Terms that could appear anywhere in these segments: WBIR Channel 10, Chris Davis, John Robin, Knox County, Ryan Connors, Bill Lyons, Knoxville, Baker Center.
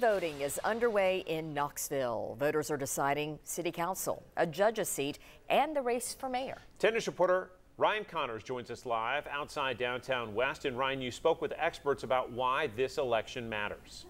Voting is underway in Knoxville. Voters are deciding city council, a judge's seat, and the race for mayor. 10 News reporter Ryan Connors joins us live outside downtown West. And Ryan, you spoke with experts about why this election matters.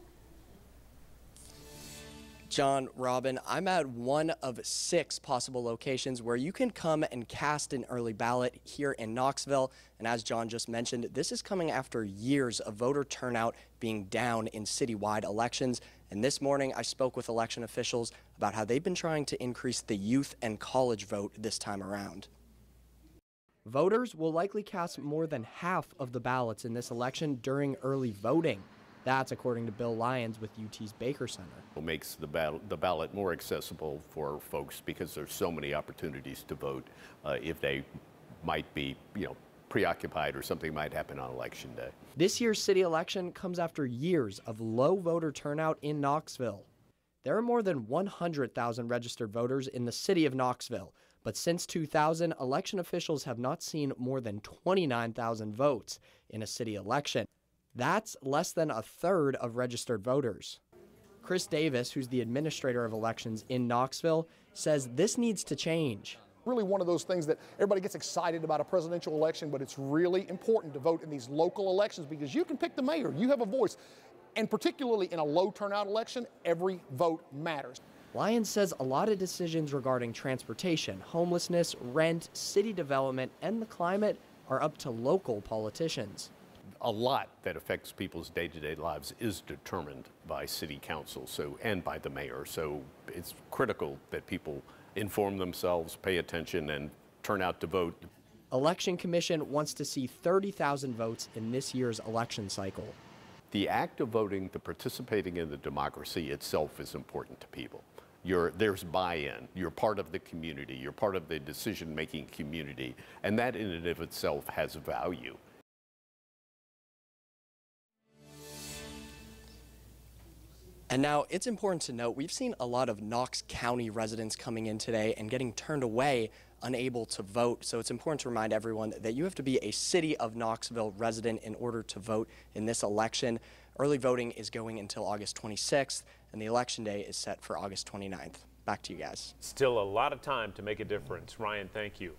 John Robin, I'm at one of 6 possible locations where you can come and cast an early ballot here in Knoxville. And as John just mentioned, this is coming after years of voter turnout being down in citywide elections. And this morning, I spoke with election officials about how they've been trying to increase the youth and college vote this time around. Voters will likely cast more than half of the ballots in this election during early voting. That's according to Bill Lyons with UT's Baker Center. It makes the ballot more accessible for folks because there's so many opportunities to vote if they might be, preoccupied or something might happen on election day. This year's city election comes after years of low voter turnout in Knoxville. There are more than 100,000 registered voters in the city of Knoxville, but since 2000, election officials have not seen more than 29,000 votes in a city election. That's less than a third of registered voters. Chris Davis, who's the administrator of elections in Knoxville, says this needs to change. Really one of those things that everybody gets excited about a presidential election, but it's really important to vote in these local elections because you can pick the mayor, you have a voice. And particularly in a low turnout election, every vote matters. Lyons says a lot of decisions regarding transportation, homelessness, rent, city development, and the climate are up to local politicians. A lot that affects people's day-to-day lives is determined by city council and by the mayor. So it's critical that people inform themselves, pay attention, and turn out to vote. Election Commission wants to see 30,000 votes in this year's election cycle. The act of voting, the participating in the democracy itself is important to people. There's buy-in, you're part of the community, you're part of the decision-making community, and that in and of itself has value. And now it's important to note we've seen a lot of Knox County residents coming in today and getting turned away, unable to vote. So it's important to remind everyone that you have to be a City of Knoxville resident in order to vote in this election. Early voting is going until August 26th, and the election day is set for August 29th. Back to you guys. Still a lot of time to make a difference. Ryan, thank you.